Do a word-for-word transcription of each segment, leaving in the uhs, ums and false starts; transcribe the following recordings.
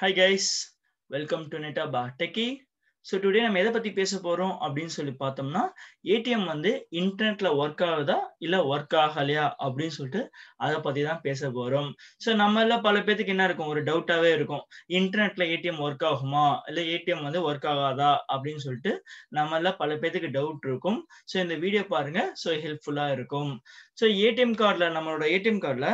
Hi guys, welcome to Netaba Techie. So today I am going to talk about the A T M the internet la work aagudha illa work aagaliya appdin solittu adha pathi dhaan pesa porom. So nammalla pala pethukku enna irukum or doubt ave irukum internet la A T M work aaguma illa A T M vandu work aagada appdin solittu nammalla pala pethukku doubt irukum. So indha video paarenga so helpful ah irukum. So A T M card la nammaloda A T M card la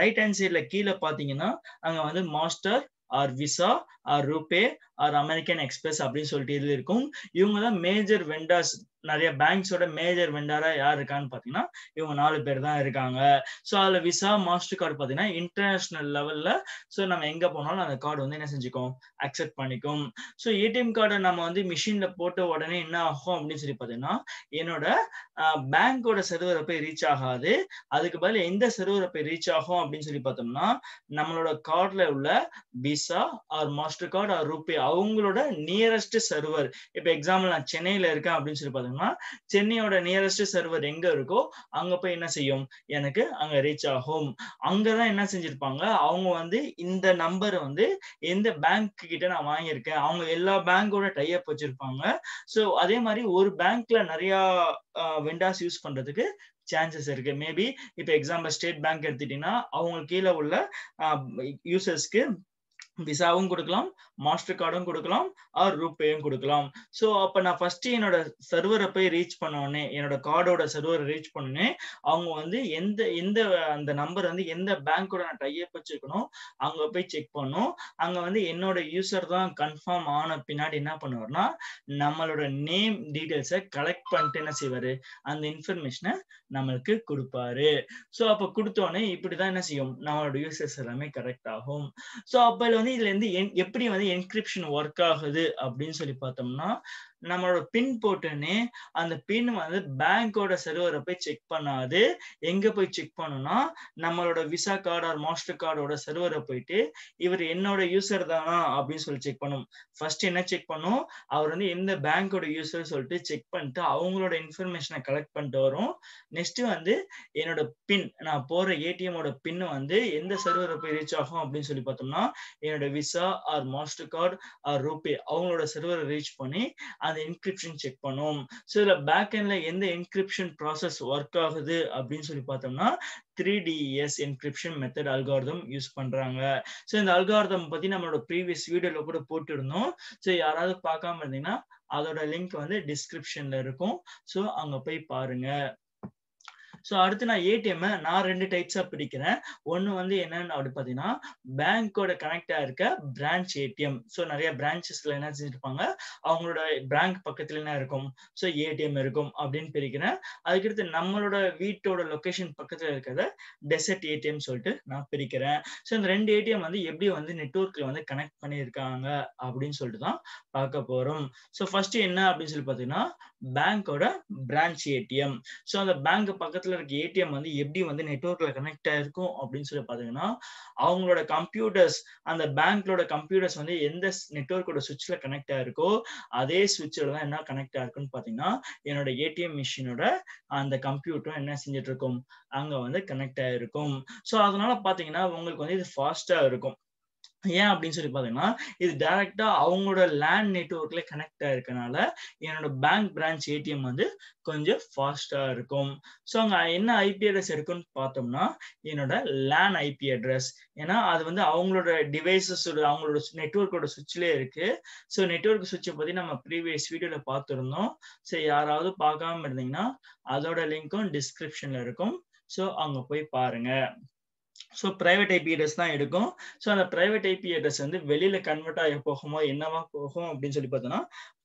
right hand side la keela pathina anga vandu master or VISA or Rupay or American Express அப்படின்னு சொல்லிட்டு இதுல இருக்கும். இவங்க தான் major vendors, நிறைய பேங்க்ஸோட major வெண்டரா யார் இருக்கான்னு பாத்தீங்கன்னா இவங்க நாலு பேர் தான் இருக்காங்க. ஸோ அதுல விசா மாஸ்டர் கார்டு பாத்தீங்கன்னா இன்டர்நேஷனல் லெவல்ல ஸோ நம்ம எங்க போனாலும் அந்த கார்டு வந்து என்ன செஞ்சுக்கும், அக்செப்ட் பண்ணிக்கும். ஸோ ஏடிஎம் கார்டை நம்ம வந்து மிஷின்ல போட்ட உடனே என்ன ஆகும் அப்படின்னு சொல்லி பாத்தீங்கன்னா என்னோட பேங்கோட சர்வரை போய் ரீச் ஆகாது. அதுக்கு பதில் எந்த சர்வரை போய் ரீச் ஆகும் அப்படின்னு சொல்லி பார்த்தோம்னா நம்மளோட கார்டுல உள்ள Visa or master card or RuPay அவங்களோட நியரஸ்ட் சர்வர். இப்ப எக்ஸாம்பிள் நான் சென்னையில இருக்கேன் அப்படின்னு சொல்லி பார்த்தோம்னா சென்னையோட நியரஸ்ட் சர்வர் எங்க இருக்கோ அங்க போய் என்ன செய்யும், எனக்கு அங்க ரீச் ஆகும். அங்கதான் என்ன செஞ்சிருப்பாங்க அவங்க வந்து இந்த நம்பர் வந்து எந்த பேங்க் கிட்ட நான் வாங்கியிருக்கேன், அவங்க எல்லா பேங்கோட டை அப் வச்சிருப்பாங்க. சோ அதே மாதிரி ஒரு பேங்க்ல நிறைய வெண்டாஸ் யூஸ் பண்றதுக்கு சான்சஸ் இருக்கு. மேபி இப்ப எக்ஸாம்பிள் ஸ்டேட் பேங்க் எடுத்துட்டீங்கன்னா அவங்க கீழே உள்ள யூசர்ஸ்க்கு விசாவும் கொடுக்கலாம், மாஸ்டர் கார்டும் கொடுக்கலாம், ஆர் ரூபேயும் கொடுக்கலாம். ஸோ அப்போ நான் ஃபர்ஸ்ட் என்னோட சர்வரை போய் ரீச் பண்ணோடனே என்னோட கார்டோட சர்வரை ரீச் பண்ணோடனே அவங்க வந்து எந்த எந்த அந்த நம்பர் வந்து எந்த பேங்கோட நான் டைப் வச்சிருக்கணும் அங்கே போய் செக் பண்ணோம். அங்கே வந்து என்னோட யூசர் தான் கன்ஃபார்ம் ஆன பின்னாடி என்ன பண்ணுவார்னா நம்மளோட நேம் டீட்டெயில்ஸை கலெக்ட் பண்ணிட்டு என்ன செய்வாரு, அந்த இன்ஃபர்மேஷனை நம்மளுக்கு கொடுப்பாரு. ஸோ அப்போ கொடுத்தோடனே இப்படிதான் என்ன செய்யும், நம்மளோட யூசர்ஸ் எல்லாமே கரெக்ட் ஆகும். ஸோ அப்போ வந்து இதுல இருந்து எப்படி வந்து என்கிரிப்ஷன் ஒர்க் ஆகுது அப்படின்னு சொல்லி பார்த்தோம்னா நம்மளோட பின் போட்டுன்னு அந்த பின் வந்து பேங்கோட சர்வரை போய் செக் பண்ணாது. எங்க போய் செக் பண்ணணும்னா நம்மளோட விசா கார்டு ஆர் மாஸ்டர் கார்டோட சர்வரை போயிட்டு இவர் என்னோட யூசர் தானா அப்படின்னு சொல்லி செக் பண்ணும். ஃபர்ஸ்ட் என்ன செக் பண்ணும், அவர் வந்து எந்த பேங்கோட யூசர் சொல்லிட்டு செக் பண்ணிட்டு அவங்களோட இன்ஃபர்மேஷனை கலெக்ட் பண்ணிட்டு வரும். நெக்ஸ்ட் வந்து என்னோட பின், நான் போற ஏடிஎமோட பின் வந்து எந்த சர்வரை போய் ரீச் ஆகும் அப்படின்னு சொல்லி பார்த்தோம்னா என்னோட Visa or master card or RuPay அவங்களோட சர்வரை ரீச் பண்ணி அந்த என்கிரிப்ஷன் செக் பண்ணும். ஸோ இதுல பேக் எண்ட்ல எந்த என்கிரிப்ஷன் ப்ராசஸ் ஒர்க் ஆகுது அப்படின்னு சொல்லி பார்த்தோம்னா three D E S encryption method algorithm use பண்றாங்க. ஸோ இந்த அல்காரிதம் பத்தி நம்மளோட ப்ரீவியஸ் வீடியோல கூட போட்டுருந்தோம். ஸோ யாராவது பார்க்காம இருந்தீங்கன்னா அதோட லிங்க் வந்து டிஸ்கிரிப்ஷன்ல இருக்கும். ஸோ அங்க போய் பாருங்க. ஸோ அடுத்து நான் ஏடிஎம் நான் ரெண்டு டைப்ஸா பிடிக்கிறேன். ஒன்னு வந்து என்னன்னு அப்படின்னு பாத்தீங்கன்னா பேங்கோட கனெக்டா இருக்க பிரான்ச் ஏடிஎம். ஸோ நிறைய பிரான்ச்சஸ்ல என்ன செஞ்சிருப்பாங்க அவங்களோட பேங்க் பக்கத்துல என்ன இருக்கும், ஸோ ஏடிஎம் இருக்கும் அப்படின்னு பிரிக்கிறேன். அதுக்கடுத்து நம்மளோட வீட்டோட லொக்கேஷன் பக்கத்துல இருக்கிறத டெசர்ட் ஏடிஎம் சொல்லிட்டு நான் பிரிக்கிறேன். ஸோ இந்த ரெண்டு ஏடிஎம் வந்து எப்படி வந்து நெட்வொர்க்ல வந்து கனெக்ட் பண்ணியிருக்காங்க அப்படின்னு சொல்லிட்டு தான் பார்க்க போறோம். ஸோ ஃபர்ஸ்ட் என்ன அப்படின்னு சொல்லி பாத்தீங்கன்னா பேங்கோட பிரான்ச் ஏடிஎம். ஸோ அந்த பேங்க் பக்கத்துல இருக்க ஏடிஎம் வந்து எப்படி வந்து நெட்வொர்க்ல கனெக்ட் ஆயிருக்கும் அப்படின்னு சொல்லி பாத்தீங்கன்னா அவங்களோட கம்ப்யூட்டர்ஸ் அந்த பேங்க்லோட கம்ப்யூட்டர்ஸ் வந்து எந்த நெட்வொர்க்கோட சுவிட்ச்ல கனெக்ட் ஆயிருக்கோ அதே சுவிட்சில தான் என்ன கனெக்ட் ஆயிருக்குன்னு பாத்தீங்கன்னா என்னோட ஏடிஎம் மிஷினோட அந்த கம்ப்யூட்டரும் என்ன செஞ்சுட்டு இருக்கும், அங்க வந்து கனெக்ட் ஆயிருக்கும். ஸோ அதனால பாத்தீங்கன்னா உங்களுக்கு வந்து இது ஃபாஸ்டா இருக்கும். ஏன் அப்படின்னு சொல்லி பாத்தீங்கன்னா இது டைரக்டா அவங்களோட லேண்ட் நெட்வொர்க்ல கனெக்ட் ஆயிருக்கனால என்னோட பேங்க் பிரான்ச் ஏடிஎம் வந்து கொஞ்சம் ஃபாஸ்டா இருக்கும். ஸோ அங்க என்ன ஐபி அட்ரஸ் இருக்குன்னு பார்த்தோம்னா என்னோட லேண்ட் ஐபி அட்ரஸ், ஏன்னா அது வந்து அவங்களோட டிவைசஸ் அவங்களோட நெட்வொர்க்கோட சுவிட்சிலே இருக்கு. ஸோ நெட்வொர்க் சுவிட்சை பத்தி நம்ம ப்ரீவியஸ் வீடியோல பார்த்துருந்தோம். ஸோ யாராவது பார்க்காம இருந்தீங்கன்னா அதோட லிங்க்கும் டிஸ்கிரிப்ஷன்ல இருக்கும். ஸோ அங்க போய் பாருங்க. ஸோ பிரைவேட் ஐபி அட்ரஸ் தான் எடுக்கும். ஸோ அந்த பிரைவேட் ஐபி அட்ரஸ் வந்து வெளியில கன்வெர்ட் ஆக போகுமோ என்னவா போகும் அப்படின்னு சொல்லி பார்த்தோம்னா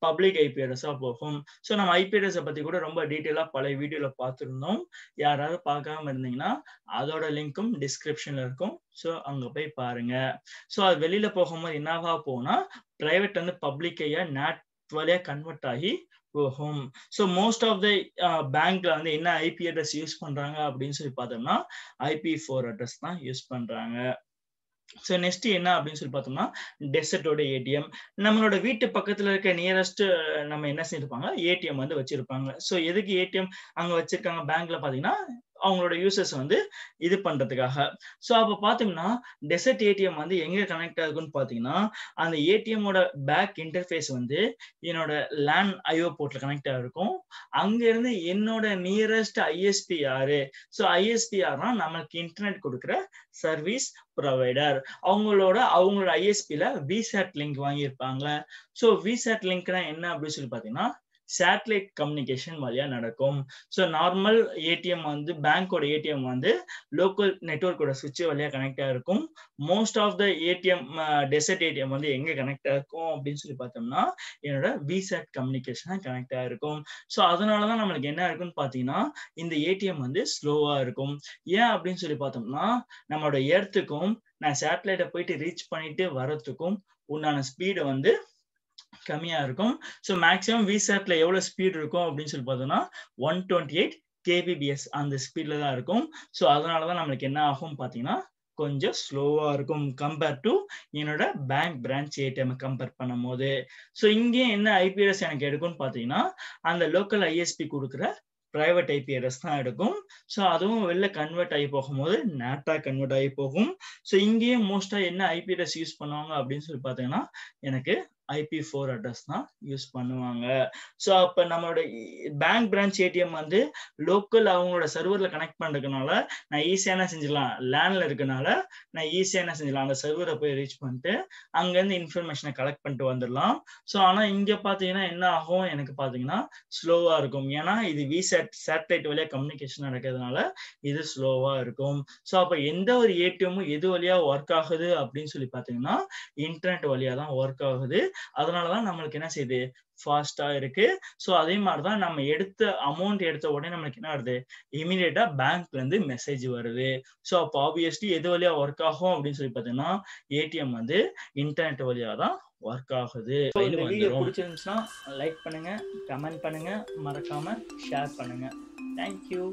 பப்ளிக் ஐபி அட்ரஸா போகும். ஸோ நம்ம ஐபி அட்ரஸை பத்தி கூட ரொம்ப டீட்டெயிலா பழைய வீடியோல பார்த்துருந்தோம். யாராவது பார்க்காம இருந்தீங்கன்னா அதோட லிங்க்கும் டிஸ்கிரிப்ஷன்ல இருக்கும். ஸோ அங்க போய் பாருங்க. ஸோ அது வெளியில போகும்போது என்னவா போகும்னா பிரைவேட் வந்து பப்ளிக் ஐயா நேட் வழியா கன்வெர்ட் ஆகி போகும். ஸோ மோஸ்ட் ஆஃப் த பேங்க்ல வந்து என்ன ஐபி அட்ரஸ் யூஸ் பண்றாங்க அப்படின்னு சொல்லி பார்த்தோம்னா ஐபி ஃபோர் அட்ரஸ் தான் யூஸ் பண்றாங்க. ஸோ நெக்ஸ்ட் என்ன அப்படின்னு சொல்லி பார்த்தோம்னா டெசர்ட்டோட ஏடிஎம். நம்மளோட வீட்டு பக்கத்துல இருக்க நியரஸ்ட் நம்ம என்ன செஞ்சிருப்பாங்க ஏடிஎம் வந்து வச்சிருப்பாங்க. ஸோ எதுக்கு ஏடிஎம் அங்க வச்சிருக்காங்க பேங்க்ல பாத்தீங்கன்னா அவங்களோட யூசர்ஸ் வந்து இது பண்றதுக்காக. சோ அப்ப பாத்தீங்கன்னா டெசர்ட் ஏடிஎம் வந்து எங்க கனெக்ட் ஆகுதுன்னு பாத்தீங்கன்னா அந்த ஏடிஎம் ஓட பேக் இன்டர்ஃபேஸ் வந்து என்னோட லேன் ஐஓ போர்ட்ல கனெக்ட் ஆகிருக்கும். அங்க இருந்து என்னோட நியரஸ்ட் ஐஎஸ்பி யாரு? சோ ஐஎஸ்பி யாருன்னா நமக்கு இன்டர்நெட் கொடுக்குற சர்வீஸ் ப்ரொவைடர். அவங்களோட அவங்களோட ஐஎஸ்பில விசாட் லிங்க் வாங்கியிருப்பாங்க. சோ விசாட் லிங்க்னா என்ன அப்படின்னு சொல்லி பாத்தீங்கன்னா சேட்டலைட் கம்யூனிகேஷன் வழியா நடக்கும். ஸோ நார்மல் ஏடிஎம் வந்து பேங்கோட ஏடிஎம் வந்து லோக்கல் நெட்வொர்க்கோட சுவிட்ச் வழியா கனெக்ட் ஆகிருக்கும். Most of the ATM desert ATM வந்து எங்க கனெக்ட் ஆகிருக்கும் அப்படின்னு சொல்லி பார்த்தோம்னா என்னோட விசாட் கம்யூனிகேஷனா கனெக்ட் ஆகிருக்கும். ஸோ அதனாலதான் நம்மளுக்கு என்ன இருக்குன்னு பார்த்தீங்கன்னா இந்த ஏடிஎம் வந்து ஸ்லோவா இருக்கும். ஏன் அப்படின்னு சொல்லி பார்த்தோம்னா நம்மளோட எர்த்துக்கும் நான் சேட்டலைட்டை போயிட்டு ரீச் பண்ணிட்டு வர்றதுக்கும் உண்டான ஸ்பீடு வந்து கம்மியா இருக்கும். ஸோ மேக்ஸிமம் விசாட்ல எவ்வளவு ஸ்பீட் இருக்கும் அப்படின்னு சொல்லி பார்த்தோம்னா ஒன் டுவெண்ட்டி எயிட் கேபிபிஎஸ் அந்த ஸ்பீட்ல தான் இருக்கும். ஸோ அதனாலதான் நம்மளுக்கு என்ன ஆகும் பாத்தீங்கன்னா கொஞ்சம் ஸ்லோவா இருக்கும் கம்பேர் டு என்னோட பேங்க் பிரான்ச் ஏடிஎம் கம்பேர் பண்ணும் போது. ஸோ இங்கே என்ன ஐபி அட்ரஸ் எனக்கு எடுக்கும்னு பாத்தீங்கன்னா அந்த லோக்கல் ஐஎஸ்பி கொடுக்குற பிரைவேட் ஐபி அட்ரஸ் தான் எடுக்கும். ஸோ அதுவும் வெளில கன்வெர்ட் ஆகி போகும்போது நேட்டா கன்வெர்ட் ஆகி போகும். ஸோ இங்கேயும் மோஸ்டா என்ன ஐபி அட்ரஸ் யூஸ் பண்ணுவாங்க அப்படின்னு சொல்லி பார்த்தீங்கன்னா எனக்கு ஐபி ஃபோர் அட்ரஸ் தான் யூஸ் பண்ணுவாங்க. ஸோ அப்போ நம்மளோட பேங்க் பிரான்ச் ஏடிஎம் வந்து லோக்கல் அவங்களோட சர்வர்ல கனெக்ட் பண்றதுனால நான் ஈஸியா என்ன செஞ்சிடலாம், லேண்ட்ல இருக்கனால நான் ஈஸியா என்ன செஞ்சிடலாம் அந்த சர்வரை போய் ரீச் பண்ணிட்டு அங்கேருந்து இன்ஃபர்மேஷனை கலெக்ட் பண்ணிட்டு வந்துடலாம். ஸோ ஆனால் இங்கே பார்த்தீங்கன்னா என்ன ஆகும் எனக்கு பார்த்தீங்கன்னா ஸ்லோவா இருக்கும். ஏன்னா இது விசாட் சேட்டலைட் வழியா கம்யூனிகேஷன் நடக்கிறதுனால இது ஸ்லோவா இருக்கும். ஸோ அப்போ எந்த ஒரு ஏடிஎம்மும் எது வழியா ஒர்க் ஆகுது அப்படின்னு சொல்லி பார்த்தீங்கன்னா இன்டர்நெட் வழியா தான் ஒர்க் ஆகுது. அதனாலதான் நம்மளுக்கு என்ன செய்யுது, ஃபாஸ்டா இருக்கு. ஸோ அதே மாதிரிதான் நம்ம எடுத்த அமௌண்ட் எடுத்த உடனே நம்மளுக்கு என்ன வருது, இமீடியட்டா பேங்க்ல இருந்து மெசேஜ் வருது. ஸோ அப்போ ஆப்வியஸ்லி எது வழியா ஒர்க் ஆகும் அப்படின்னு சொல்லி பார்த்தீங்கன்னா ஏடிஎம் வந்து இன்டர்நெட் வழியா தான் ஒர்க் ஆகுது. இந்த வீடியோ பிடிச்சிருந்துச்சுன்னா லைக் பண்ணுங்க, கமெண்ட் பண்ணுங்க, மறக்காம ஷேர் பண்ணுங்க. தேங்க்யூ.